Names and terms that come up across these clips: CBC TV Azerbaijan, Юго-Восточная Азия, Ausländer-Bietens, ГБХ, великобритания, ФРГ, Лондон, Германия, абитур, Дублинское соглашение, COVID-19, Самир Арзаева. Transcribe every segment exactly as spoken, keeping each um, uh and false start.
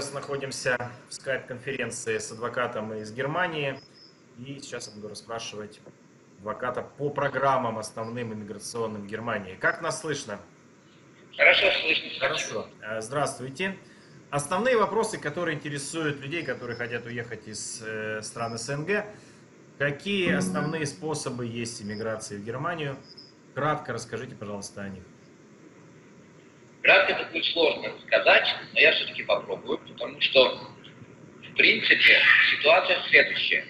сейчас находимся в скайп-конференции с адвокатом из Германии. И сейчас я буду расспрашивать адвоката по программам основным иммиграционным в Германии. Как нас слышно? Хорошо слышно. Хорошо. Здравствуйте. Основные вопросы, которые интересуют людей, которые хотят уехать из стран СНГ. Какие основные способы есть иммиграции в Германию? Кратко расскажите, пожалуйста, о них. Кратко это будет сложно сказать, но я все-таки попробую, потому что, в принципе, ситуация следующая.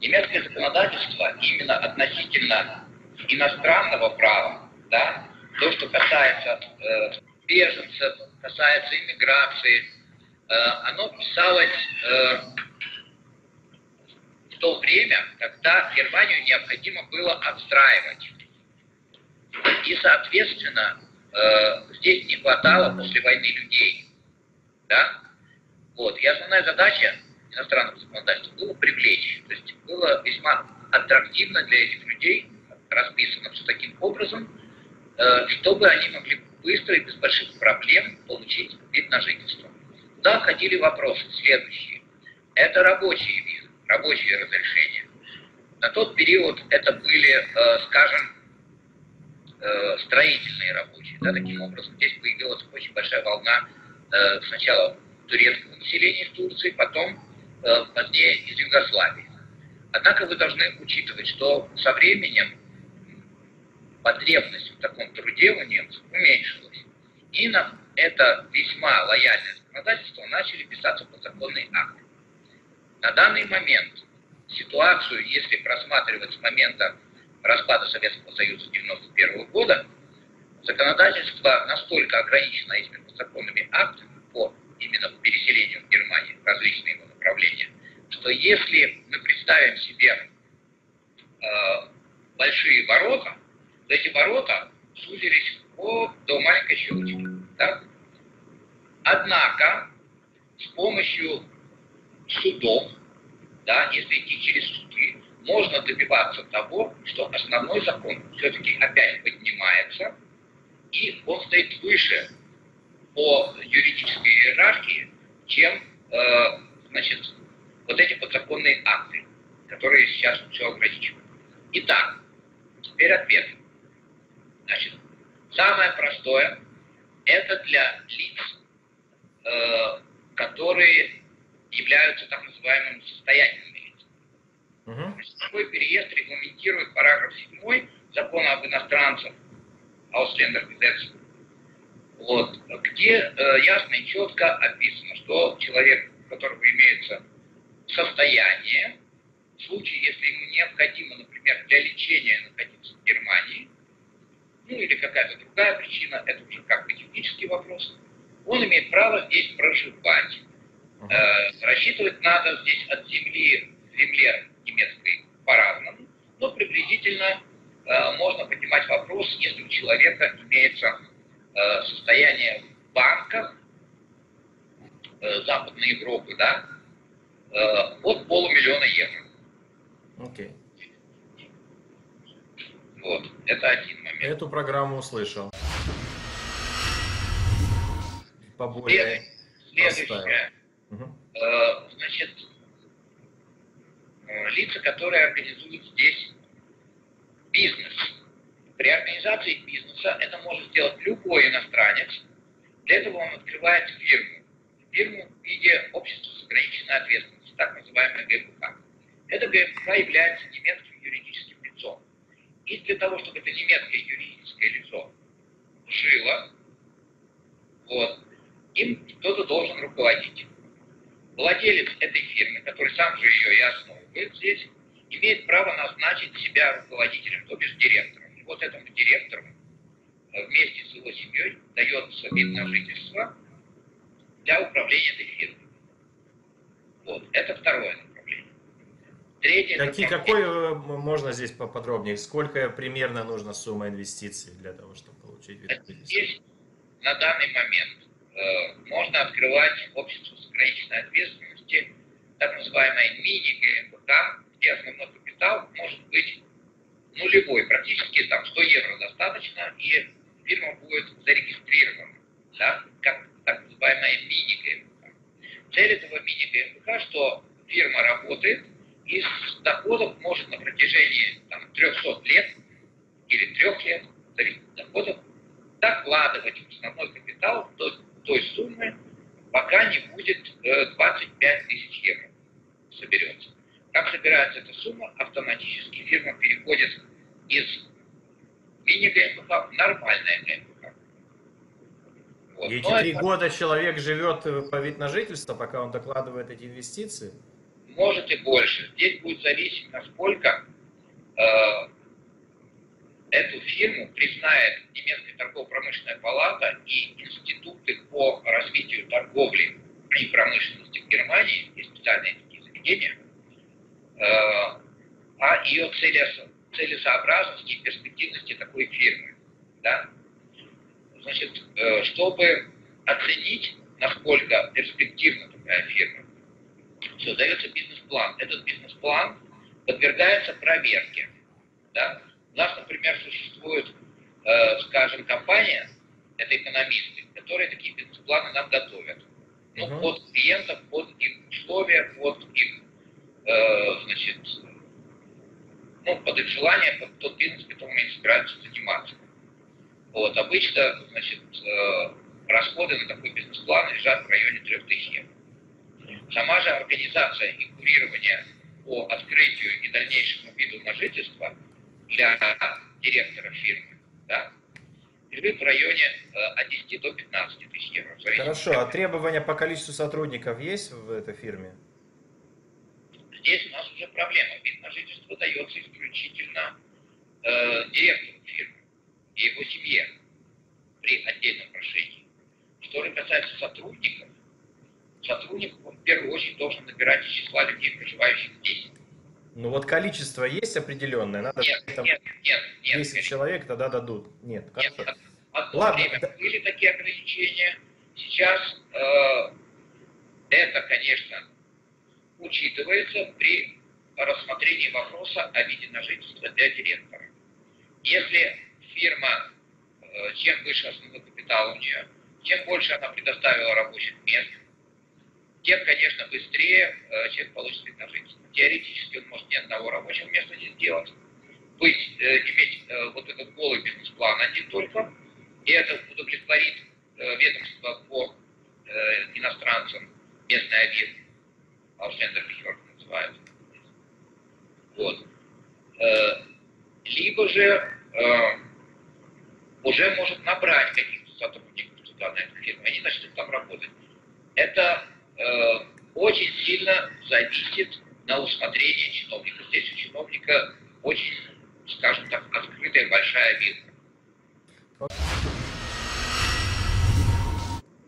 Немецкое законодательство именно относительно иностранного права, да, то, что касается э, беженцев, касается иммиграции, э, оно писалось э, в то время, когда Германию необходимо было отстраивать. И, соответственно, э, здесь не хватало после войны людей. Да? Вот. И основная задача иностранного законодательства было привлечь. То есть было весьма аттрактивно для этих людей, расписано все таким образом, чтобы они могли быстро и без больших проблем получить вид на жительство. Туда входили вопросы следующие. Это рабочие визы, рабочие разрешения. На тот период это были, скажем, строительные рабочие. Да, таким образом, здесь появилась очень большая волна сначала турецкого населения из Турции, потом позднее из Югославии. Однако вы должны учитывать, что со временем потребность в таком труде у немцев уменьшилась. И на это весьма лояльное законодательство начали писаться подзаконные акты. На данный момент ситуацию, если просматривать с момента распада Советского Союза тысяча девятьсот девяносто первого года, законодательство настолько ограничено этими подзаконными актами по именно переселению в Германию, различные его направления, что если мы представим себе э, большие ворота, эти ворота сузились по, до маленькой щелочки. Да? Однако, с помощью судов, да, если идти через суды, можно добиваться того, что основной закон все-таки опять поднимается, и он стоит выше по юридической иерархии, чем э, значит, вот эти подзаконные акты, которые сейчас все ограничивают. Итак, теперь ответ. Значит, самое простое – это для лиц, э, которые являются так называемыми состоятельными лицами. Uh-huh. Такой переезд регламентирует параграф седьмой закона об иностранцах, Ausländer-Bietens, вот, где э, ясно и четко описано, что человек, у которого имеется состояние, в случае, если ему необходимо, например, для лечения находиться в Германии, ну или какая-то другая причина, это уже как бы технический вопрос, он имеет право здесь проживать. Э, рассчитывать надо здесь от земли, земле немецкой по-разному, но приблизительно э, можно поднимать вопрос, если у человека имеется э, состояние в банках э, Западной Европы, да, э, от полумиллиона евро. Окей. Вот, это один момент. Эту программу услышал. Поболее. Следующее. Угу. Э, значит, э, лица, которые организуют здесь бизнес. При организации бизнеса это может сделать любой иностранец. Для этого он открывает фирму. Фирму в виде общества с ограниченной ответственностью, так называемая гэ бэ ха. Это гэ бэ ха является немецким юридическим лицом. И для того, чтобы это немецкое юридическое лицо жило, вот, им кто-то должен руководить. Владелец этой фирмы, который сам же ее и основывает здесь, имеет право назначить себя руководителем, то бишь директором. И вот этому директору вместе с его семьей дается вид на жительство для управления этой фирмой. Вот, это второе. Третье, Какие, какой можно здесь поподробнее? Сколько примерно нужна сумма инвестиций для того, чтобы получить вид на жительство? Здесь на данный момент э, можно открывать общество с ограниченной ответственностью, так называемое мини-гэ бэ ха, где основной капитал может быть нулевой, практически там сто евро достаточно, и фирма будет зарегистрирована, да, как так называемая мини-гэ бэ ха. цель этого мини-ГБХ, что фирма работает и с доходов может на протяжении там, трёхсот лет или трех лет, зависит от доходов, докладывать в основной капитал до той суммы, пока не будет двадцать пять тысяч евро соберется. Как собирается эта сумма, автоматически фирма переходит из мини-ГБХ в нормальное ГБХ. Вот. И три это... года человек живет по вид на жительство, пока он докладывает эти инвестиции? Может и больше. Здесь будет зависеть, насколько э, эту фирму признает немецкая торгово-промышленная палата и институты по развитию торговли и промышленности в Германии, и специальные такие заведения, э, о ее целесообразности и перспективности такой фирмы. Да? Значит, э, чтобы оценить, насколько перспективна такая фирма, создается бизнес-план. Этот бизнес-план подвергается проверке. Да? У нас, например, существует, э, скажем, компания, это экономисты, которые такие бизнес-планы нам готовят. Ну, uh-huh. Под клиентов, под их условия, под их, э, значит, ну, под их желание, под тот бизнес, которым они собираются заниматься. Вот, обычно, значит, э, расходы на такой бизнес-план лежат в районе трёх тысяч евро. Сама же организация и курирование по открытию и дальнейшему виду на жительство для директора фирмы, да, лежит в районе от десяти до пятнадцати тысяч евро. Хорошо, а требования по количеству сотрудников есть в этой фирме? Здесь у нас уже проблема. Вид на жительство дается исключительно э, директору фирмы и его семье при отдельном прошении. Что же касается сотрудников, сотрудник, он в первую очередь должен набирать из числа людей, проживающих здесь. Ну вот количество есть определенное? Надо нет, там нет, нет, нет. десять человек тогда дадут. Нет, нет одно Ладно, время да. были такие ограничения. Сейчас э, это, конечно, учитывается при рассмотрении вопроса о виде на жительство для директора. Если фирма, э, чем выше основной капитал у нее, чем больше она предоставила рабочих мест, тем, конечно, быстрее э, человек получит вид на жительство. Теоретически он может ни одного рабочего места не сделать. Быть, э, иметь э, вот этот голый бизнес-план один только, и это удовлетворит э, ведомство по э, иностранцам, местный объект, Ausländer-Bietens называется. Вот. Э, либо же э, уже может набрать каких-то сотрудников туда, на эту фирму, они начнут там работать. Это очень сильно зависит на усмотрение чиновника. Здесь у чиновника очень, скажем так, открытая большая вилка.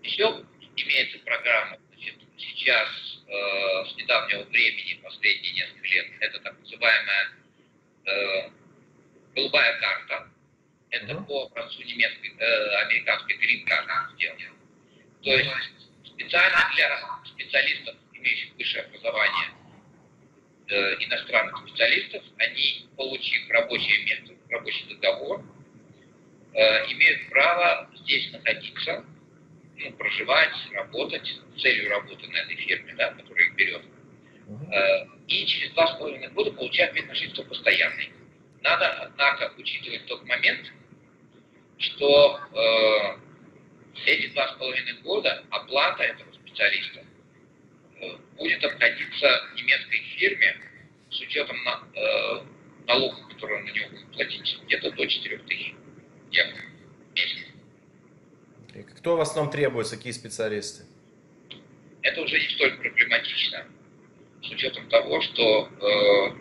Еще имеется программа, значит, сейчас э, с недавнего времени, последние несколько лет, это так называемая э, голубая карта. Это mm-hmm. по образцу немецкой, э, американской грин-карты сделано. То есть специально для специалистов, имеющих высшее образование, э, иностранных специалистов, они, получив рабочее место, рабочий договор, э, имеют право здесь находиться, ну, проживать, работать, с целью работы на этой фирме, да, которая их берет. Э, и через два с половиной года получают вид на жительство постоянный. Надо, однако, учитывать тот момент, что э, эти два с половиной года оплата этого специалиста будет обходиться немецкой фирме с учетом на, э, налогов, которые он на него будет платить, где-то до четырёх тысяч евро в месяц. И кто в основном требуется, какие специалисты? Это уже не столь проблематично, с учетом того, что э,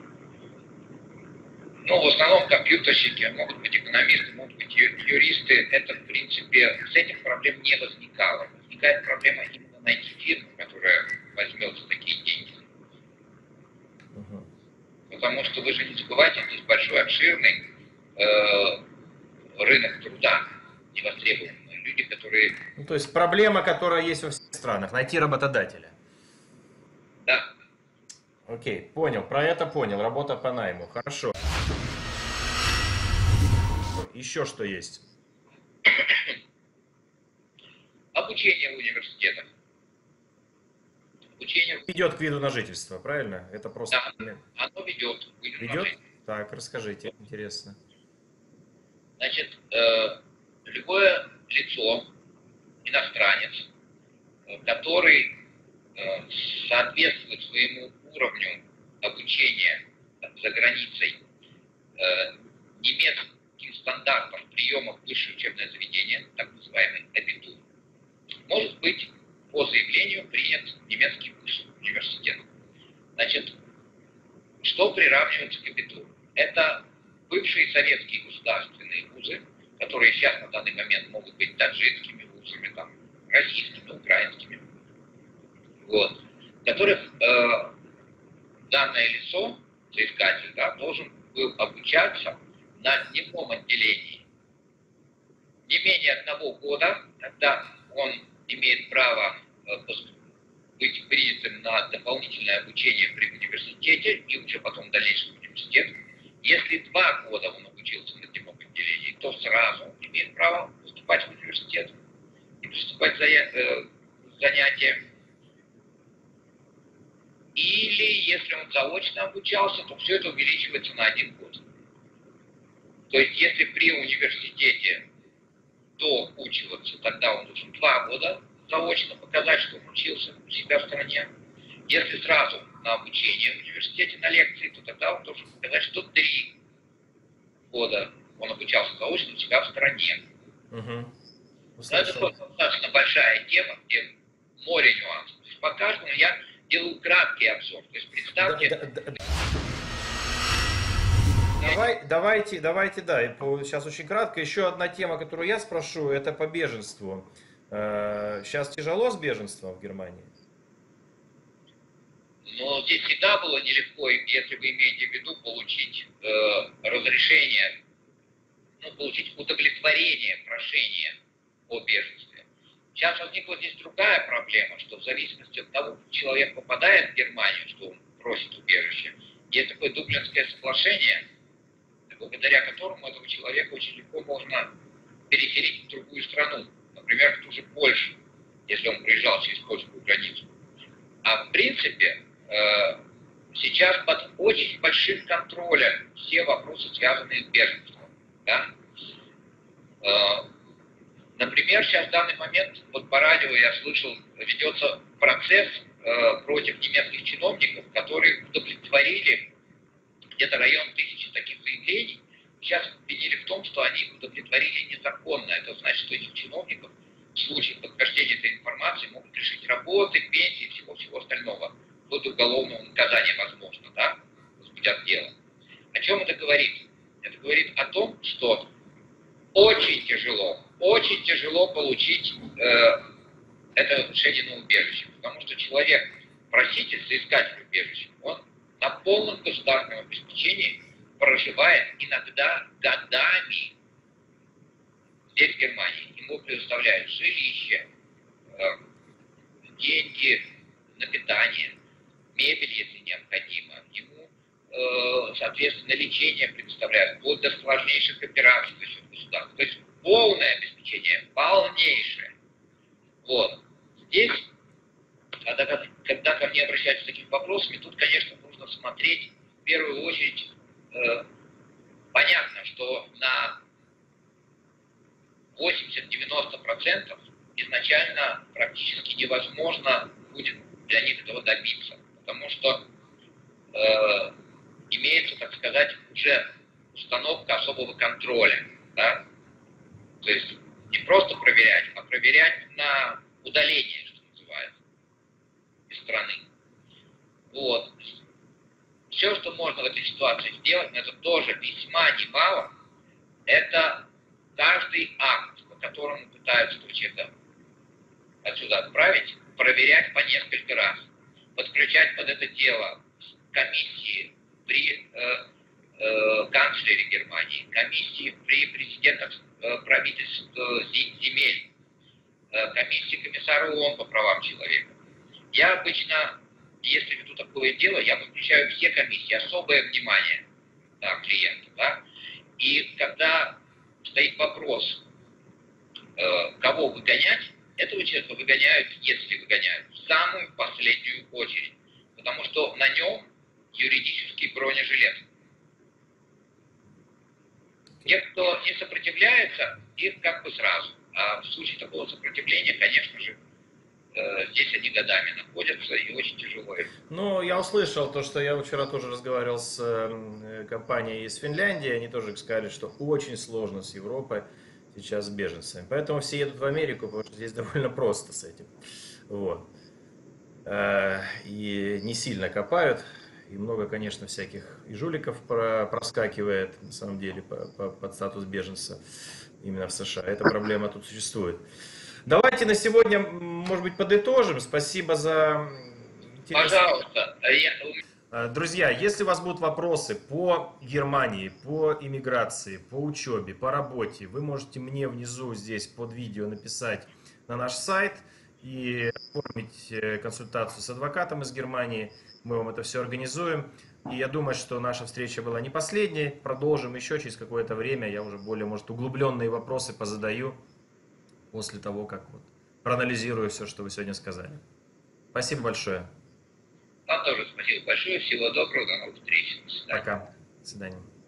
ну, в основном компьютерщики, могут быть экономисты, могут быть юристы. Это, в принципе, с этим проблем не возникало. Возникает проблема именно найти фирму, которая возьмет за такие деньги. Угу. Потому что вы же не забывайте, здесь большой, обширный э, рынок труда, невостребованный. Люди, которые... Ну, то есть проблема, которая есть во всех странах, найти работодателя. Да. Окей, понял, про это понял, работа по найму, хорошо. Еще что есть? Обучение в университетах. обучению. Ведет к виду на жительство, правильно? Это просто... Да, оно ведет к виду ведет? на жительство. Так, расскажите, интересно. Значит, э, любое лицо, иностранец, который э, соответствует своему уровню обучения за границей э, немецким стандартам приема в высшее учебное заведение, так называемый абитур, может быть по заявлению принят в немецкий высший университет. Значит, что приравнивается к абитуру? Это бывшие советские государственные вузы, которые сейчас на данный момент могут быть таджикскими вузами, там, российскими, украинскими, вот, которых э, данное лицо, соискатель, да, должен был обучаться на дневном отделении не менее одного года, тогда он имеет право быть принятым на дополнительное обучение при университете и уже потом в дальнейшем университет. Если два года он обучился на дневном отделении, то сразу он имеет право поступать в университет и приступать к занятиям. Или, если он заочно обучался, то все это увеличивается на один год. То есть, если при университете доучиваться, тогда он должен два года заочно показать, что он учился у себя в стране. Если сразу на обучение в университете, на лекции, то тогда он должен показать, что три года он обучался заочно у себя в стране. Угу. Это достаточно большая тема, где море нюансов. По каждому я делаю краткий обзор. То есть представьте... Да, да, да. Давай, давайте, давайте, да, сейчас очень кратко. Еще одна тема, которую я спрошу, это по беженству. Сейчас тяжело с беженством в Германии? Ну, здесь всегда было нелегко, если вы имеете в виду получить э, разрешение, ну, получить удовлетворение прошения о беженстве. Сейчас возникла здесь другая проблема, что в зависимости от того, как человек попадает в Германию, что он просит убежище, есть такое Дублинское соглашение, благодаря которому этого человека очень легко можно переселить в другую страну, например, в ту же Польшу, если он проезжал через польскую границу. А в принципе, сейчас под очень большим контролем все вопросы, связанные с беженством. Да? Например, сейчас в данный момент, вот по радио я слышал, ведется процесс против немецких чиновников, которые удовлетворили где-то район тысячи таких заявлений, сейчас обвинили в том, что они удовлетворили незаконно. Это значит, что этих чиновников в случае подтверждения этой информации могут лишить работы, пенсии и всего-всего остального. Вплоть до уголовного наказания возможно, да, возбудят дело. О чем это говорит? Это говорит о том, что очень тяжело, очень тяжело получить э, это решение на убежище, потому что человек, проситель, соискатель убежища, он на полном государственном обеспечении проживает иногда годами здесь, в Германии. Ему предоставляют жилище, деньги на питание, мебель, если необходимо. Ему, соответственно, лечение предоставляют, вплоть до сложнейших операций за счет государства. То есть полное обеспечение, полнейшее. Вот. Здесь, когда, когда ко мне обращаются с такими вопросами, тут, конечно, нужно смотреть в первую очередь. Понятно, что на восемьдесят-девяносто процентов изначально практически невозможно будет для них этого добиться, потому что э, имеется, так сказать, уже установка особого контроля, да? То есть не просто проверять, а проверять на удаление, что называется, из страны. Вот. Все, что можно в этой ситуации сделать, но это тоже весьма немало, это каждый акт, по которому пытаются человека отсюда отправить, проверять по несколько раз, подключать под это дело комиссии при э, э, канцлере Германии, комиссии при президентах э, правительств э, земель, э, комиссии комиссара ООН по правам человека. Я обычно... Если веду такое дело, я подключаю все комиссии, особое внимание да, клиента. Да? И когда стоит вопрос, э, кого выгонять, этого человека выгоняют, если выгоняют, в самую последнюю очередь, потому что на нем юридический бронежилет. Те, кто не сопротивляется, их как бы сразу. А в случае такого сопротивления, конечно же, здесь они годами находятся и очень тяжело. Ну, я услышал то, что я вчера тоже разговаривал с компанией из Финляндии, они тоже сказали, что очень сложно с Европой сейчас с беженцами. Поэтому все едут в Америку, потому что здесь довольно просто с этим. Вот. И не сильно копают. И много, конечно, всяких и жуликов проскакивает, на самом деле, по, по, под статус беженца именно в США. Эта проблема тут существует. Давайте на сегодня, может быть, подытожим. Спасибо за... Пожалуйста. Друзья, если у вас будут вопросы по Германии, по иммиграции, по учебе, по работе, вы можете мне внизу здесь под видео написать на наш сайт и оформить консультацию с адвокатом из Германии. Мы вам это все организуем. И я думаю, что наша встреча была не последней. Продолжим еще через какое-то время. Я уже более, может, углубленные вопросы позадаю после того, как вот проанализирую все, что вы сегодня сказали. Спасибо большое. Вам тоже спасибо большое. Всего доброго. До новых встреч. Пока. До свидания.